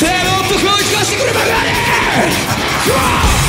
Cel oddychać, gaśnik, ryba,